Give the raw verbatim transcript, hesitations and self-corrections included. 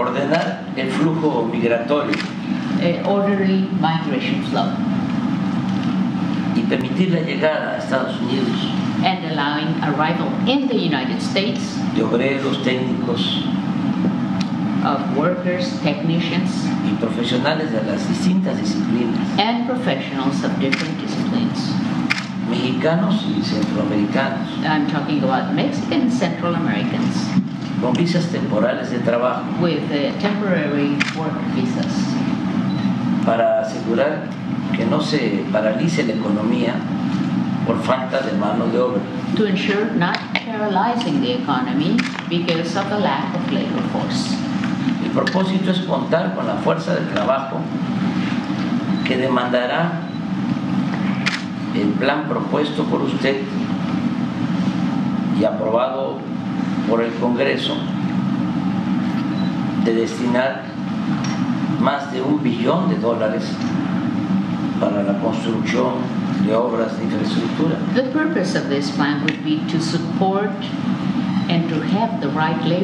ordenar el flujo migratorio uh, orderly migration flow, y permitir la llegada a Estados Unidos and allowing arrival in the United States de obreros, técnicos of workers, technicians, y profesionales de las distintas disciplinas, and professionals of different disciplines, mexicanos y centroamericanos, I'm talking about Mexican and Central Americans, con visas temporales de trabajo, with uh, temporary work visas, para asegurar que no se paralice la economía por falta de mano de obra, to ensure not paralyzing the economy because of the lack of labor force. El propósito es contar con la fuerza de trabajo que demandará el plan propuesto por usted y aprobado por el Congreso de destinar más de un billón de dólares para la construcción de obras de infraestructura. The purpose of this plan would be to support and to have the right labor